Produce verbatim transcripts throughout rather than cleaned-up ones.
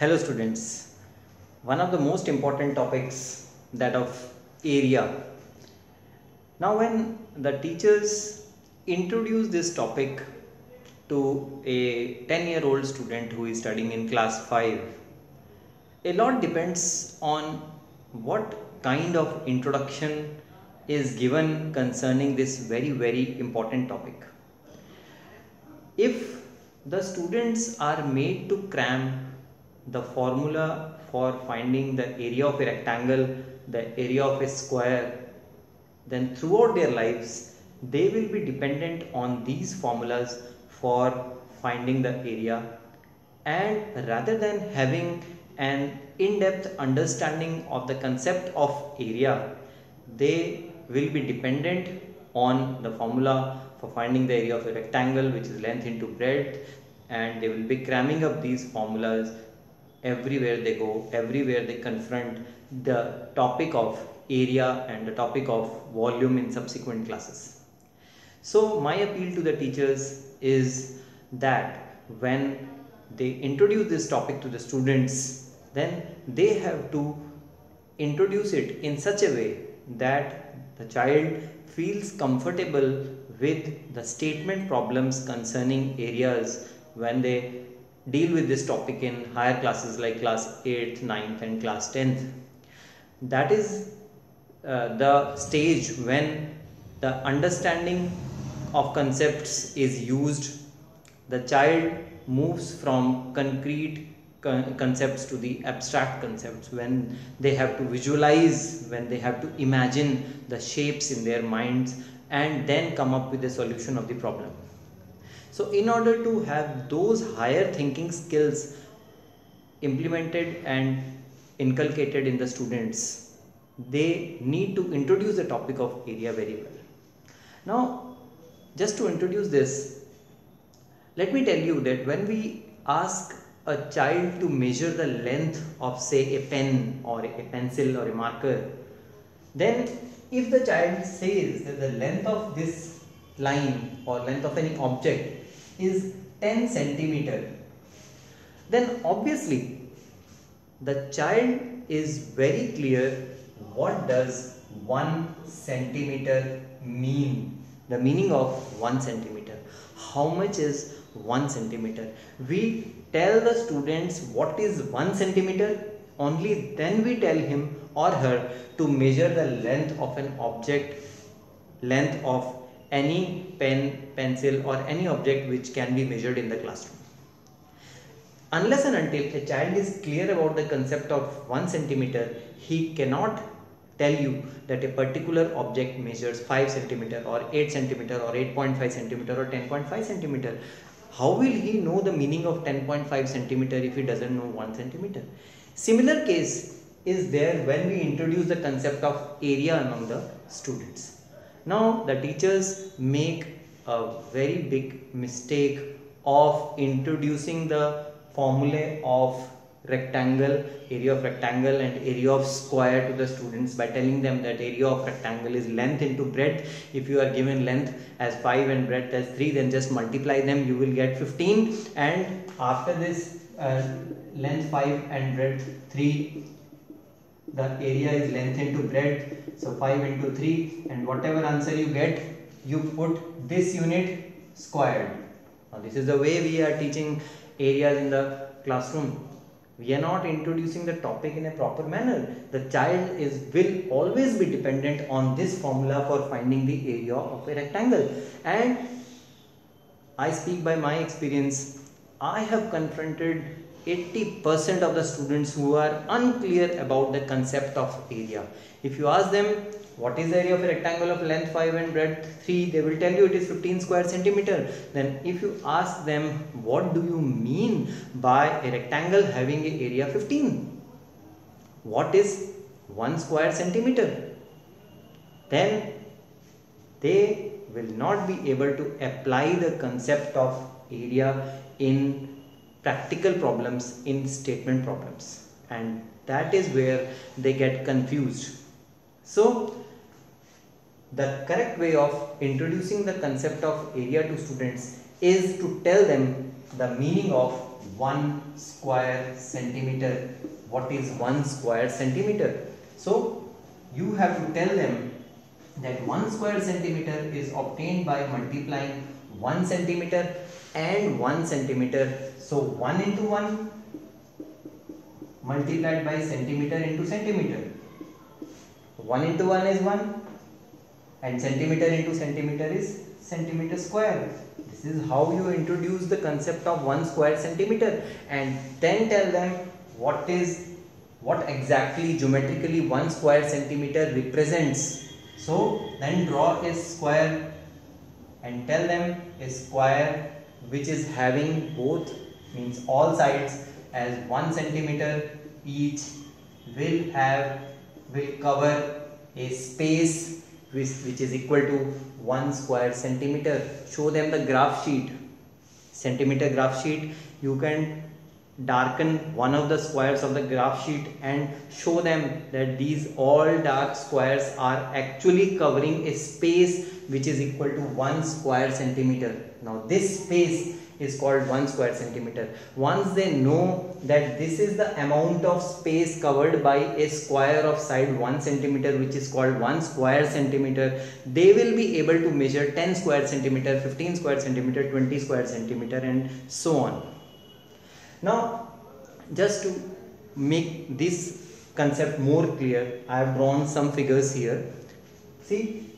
Hello students, one of the most important topics, that of area. Now when the teachers introduce this topic to a ten year old student who is studying in class five, a lot depends on what kind of introduction is given concerning this very very important topic. If the students are made to cram the formula for finding the area of a rectangle, the area of a square, then throughout their lives they will be dependent on these formulas for finding the area, and rather than having an in-depth understanding of the concept of area, they will be dependent on the formula for finding the area of a rectangle, which is length into breadth, and they will be cramming up these formulas everywhere they go, everywhere they confront the topic of area and the topic of volume in subsequent classes. So my appeal to the teachers is that when they introduce this topic to the students, then they have to introduce it in such a way that the child feels comfortable with the statement problems concerning areas when they deal with this topic in higher classes like class eighth, ninth and class tenth. That is uh, the stage when the understanding of concepts is used. The child moves from concrete con concepts to the abstract concepts, when they have to visualize, when they have to imagine the shapes in their minds and then come up with a solution of the problem. So in order to have those higher thinking skills implemented and inculcated in the students, they need to introduce the topic of area very well. Now, just to introduce this, let me tell you that when we ask a child to measure the length of, say, a pen or a pencil or a marker, then if the child says that the length of this line or length of any object is ten centimeter, then obviously the child is very clear what does one centimeter mean, the meaning of one centimeter, how much is one centimeter. We tell the students what is one centimeter, only then we tell him or her to measure the length of an object, length of any pen, pencil or any object which can be measured in the classroom. Unless and until a child is clear about the concept of one centimeter, he cannot tell you that a particular object measures five centimeter or eight centimeter or eight point five centimeter or ten point five centimeter. How will he know the meaning of ten point five centimeter if he doesn't know one centimeter? Similar case is there when we introduce the concept of area among the students. Now the teachers make a very big mistake of introducing the formulae of rectangle, area of rectangle and area of square to the students by telling them that area of rectangle is length into breadth. If you are given length as five and breadth as three, then just multiply them, you will get fifteen, and after this uh, length five and breadth three, the area is length into breadth, so five into three, and whatever answer you get, you put this unit squared. Now this is the way we are teaching areas in the classroom. We are not introducing the topic in a proper manner. The child is will always be dependent on this formula for finding the area of a rectangle. And I speak by my experience. I have confronted eighty percent of the students who are unclear about the concept of area. If you ask them what is the area of a rectangle of length five and breadth three, they will tell you it is fifteen square centimeter. Then if you ask them what do you mean by a rectangle having an area fifteen, what is one square centimeter, then they will not be able to apply the concept of area in practical problems, in statement problems, and that is where they get confused. So the correct way of introducing the concept of area to students is to tell them the meaning of one square centimeter. What is one square centimeter? So you have to tell them that one square centimeter is obtained by multiplying one centimeter and one centimeter. So one into one multiplied by centimeter into centimeter. one into one is one and centimeter into centimeter is centimeter square. This is how you introduce the concept of one square centimeter, and then tell them what is what exactly geometrically one square centimeter represents. So then draw a square and tell them a square which is having both, means all sides, as one centimeter each will have will cover a space which, which is equal to one square centimeter. Show them the graph sheet, centimeter graph sheet. You can darken one of the squares of the graph sheet and show them that these all dark squares are actually covering a space which is equal to one square centimeter. Now this space is called one square centimeter. Once they know that this is the amount of space covered by a square of side one centimeter, which is called one square centimeter, they will be able to measure ten square centimeter, fifteen square centimeter, twenty square centimeter, and so on. Now, just to make this concept more clear, I have drawn some figures here. See,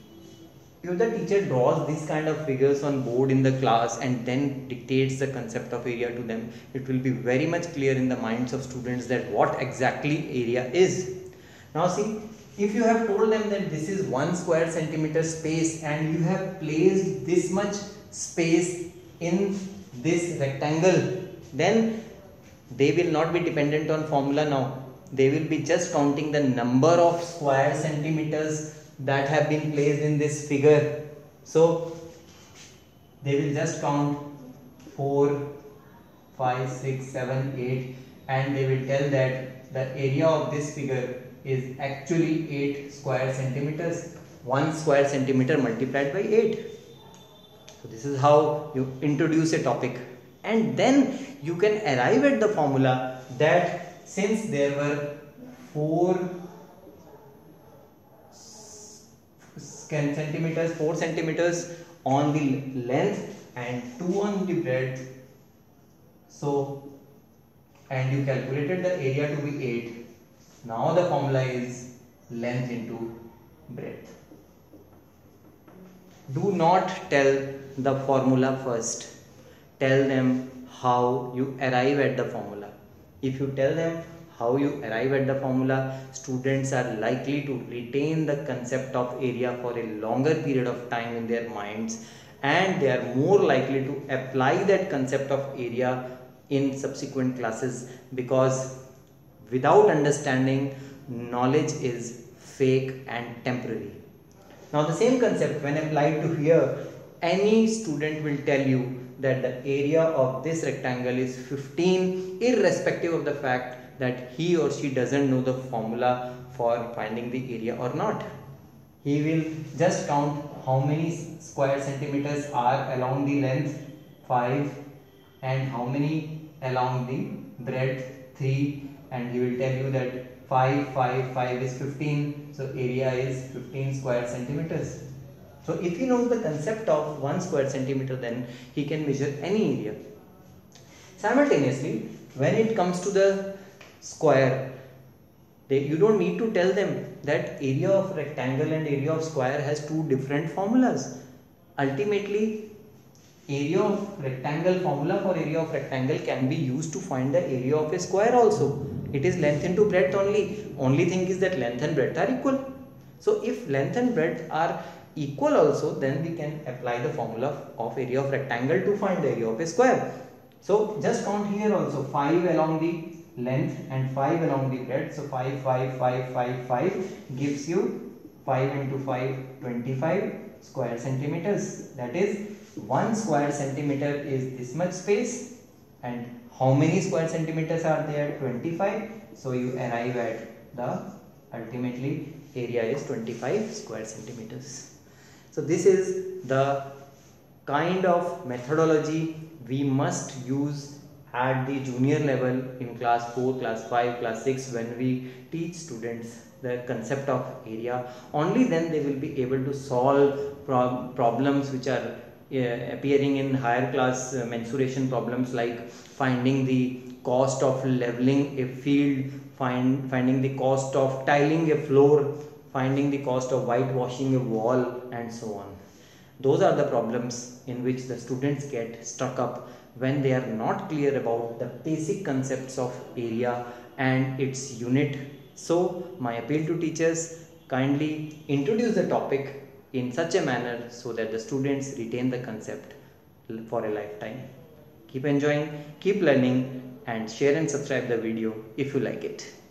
if the teacher draws these kind of figures on board in the class and then dictates the concept of area to them, it will be very much clear in the minds of students that what exactly area is. Now see, if you have told them that this is one square centimeter space and you have placed this much space in this rectangle, then they will not be dependent on formula now. They will be just counting the number of square centimeters that have been placed in this figure. So they will just count four, five, six, seven, eight, and they will tell that the area of this figure is actually eight square centimeters. one square centimeter multiplied by eight. So this is how you introduce a topic, and then you can arrive at the formula that since there were four centimeters, four centimeters on the length and two on the breadth, so and you calculated the area to be eight. Now the formula is length into breadth. Do not tell the formula first. Tell them how you arrive at the formula. If you tell them how you arrive at the formula, students are likely to retain the concept of area for a longer period of time in their minds, and they are more likely to apply that concept of area in subsequent classes, because without understanding, knowledge is fake and temporary. Now the same concept when applied to here, any student will tell you that the area of this rectangle is fifteen, irrespective of the fact that he or she doesn't know the formula for finding the area or not. He will just count how many square centimeters are along the length, five, and how many along the breadth, three, and he will tell you that five, five, five is fifteen, so area is fifteen square centimeters. So if he knows the concept of one square centimeter, then he can measure any area. Simultaneously, when it comes to the square, they, you don't need to tell them that area of rectangle and area of square has two different formulas. Ultimately, area of rectangle formula for area of rectangle can be used to find the area of a square also. It is length into breadth only. Only thing is that length and breadth are equal. So if length and breadth are equal also, then we can apply the formula of area of rectangle to find the area of a square. So just count here also, five along the length and five along the breadth. So five, five, five, five, five gives you five into five, twenty-five square centimeters. That is, one square centimeter is this much space, and how many square centimeters are there? twenty-five. So you arrive at the ultimately area is twenty-five square centimeters. So this is the kind of methodology we must use at the junior level in class four, class five, class six, when we teach students the concept of area, only then they will be able to solve prob problems which are uh, appearing in higher class uh, mensuration problems, like finding the cost of leveling a field, find finding the cost of tiling a floor, finding the cost of whitewashing a wall, and so on. Those are the problems in which the students get stuck up when they are not clear about the basic concepts of area and its unit. So my appeal to teachers, kindly introduce the topic in such a manner so that the students retain the concept for a lifetime. Keep enjoying, keep learning, and share and subscribe the video if you like it.